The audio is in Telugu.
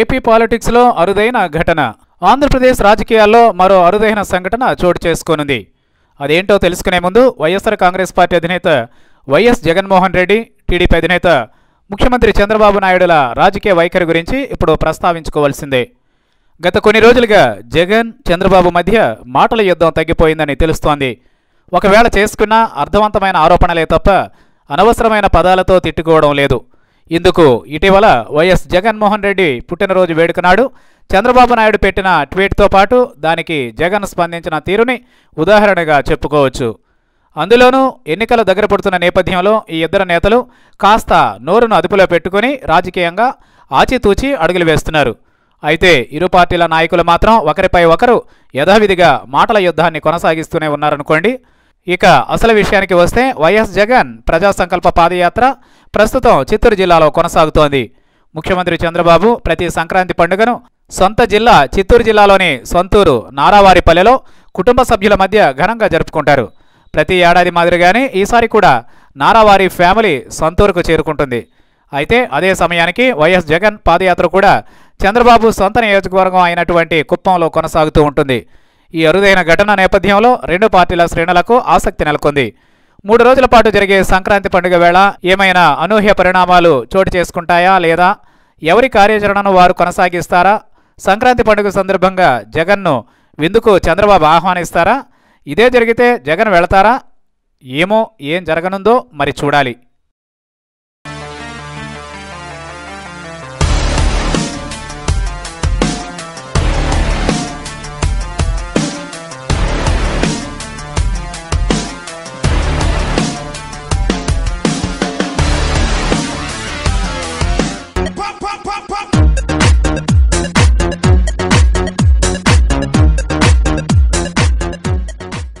ఏపీ పాలిటిక్స్లో అరుదైన ఘటన. ఆంధ్రప్రదేశ్ రాజకీయాల్లో మరో అరుదైన సంఘటన చోటు చేసుకోనుంది. అదేంటో తెలుసుకునే ముందు వైఎస్ఆర్ కాంగ్రెస్ పార్టీ అధినేత వైఎస్ జగన్మోహన్ రెడ్డి, టీడీపీ అధినేత ముఖ్యమంత్రి చంద్రబాబు నాయుడుల రాజకీయ వైఖరి గురించి ఇప్పుడు ప్రస్తావించుకోవాల్సిందే. గత కొన్ని రోజులుగా జగన్, చంద్రబాబు మధ్య మాటల యుద్ధం తగ్గిపోయిందని తెలుస్తోంది. ఒకవేళ చేసుకున్న అర్థవంతమైన ఆరోపణలే తప్ప అనవసరమైన పదాలతో తిట్టుకోవడం లేదు. ఇందుకు ఇటీవల వైఎస్ జగన్మోహన్ రెడ్డి పుట్టినరోజు వేడుకనాడు చంద్రబాబు నాయుడు పెట్టిన ట్వీట్తో పాటు దానికి జగన్ స్పందించిన తీరుని ఉదాహరణగా చెప్పుకోవచ్చు. అందులోనూ ఎన్నికలు దగ్గర పడుతున్న నేపథ్యంలో ఈ ఇద్దరు నేతలు కాస్త నోరును అదుపులో పెట్టుకుని రాజకీయంగా ఆచితూచి అడుగులు వేస్తున్నారు. అయితే ఇరు పార్టీల నాయకులు మాత్రం ఒకరిపై ఒకరు యథావిధిగా మాటల యుద్ధాన్ని కొనసాగిస్తూనే ఉన్నారనుకోండి. ఇక అసలు విషయానికి వస్తే వైఎస్ జగన్ ప్రజాసంకల్ప పాదయాత్ర ప్రస్తుతం చిత్తూరు జిల్లాలో కొనసాగుతోంది. ముఖ్యమంత్రి చంద్రబాబు ప్రతి సంక్రాంతి పండుగను సొంత జిల్లా చిత్తూరు జిల్లాలోని సొంతూరు నారావారిపల్లెలో కుటుంబ సభ్యుల మధ్య ఘనంగా జరుపుకుంటారు. ప్రతి ఏడాది మాదిరిగానే ఈసారి కూడా నారావారి ఫ్యామిలీ సొంతూరుకు చేరుకుంటుంది. అయితే అదే సమయానికి వైఎస్ జగన్ పాదయాత్ర కూడా చంద్రబాబు సొంత నియోజకవర్గం అయినటువంటి కుప్పంలో కొనసాగుతూ ఉంటుంది. ఈ అరుదైన ఘటన నేపథ్యంలో రెండు పార్టీల శ్రేణులకు ఆసక్తి నెలకొంది. 3 రోజుల పాటు జరిగే సంక్రాంతి పండుగ వేళ ఏమైనా అనూహ్య పరిణామాలు చోటు చేసుకుంటాయా లేదా, ఎవరి కార్యాచరణను వారు కొనసాగిస్తారా, సంక్రాంతి పండుగ సందర్భంగా జగన్ను విందుకు చంద్రబాబు ఆహ్వానిస్తారా, ఇదే జరిగితే జగన్ వెళతారా, ఏమో ఏం జరగనుందో మరి చూడాలి.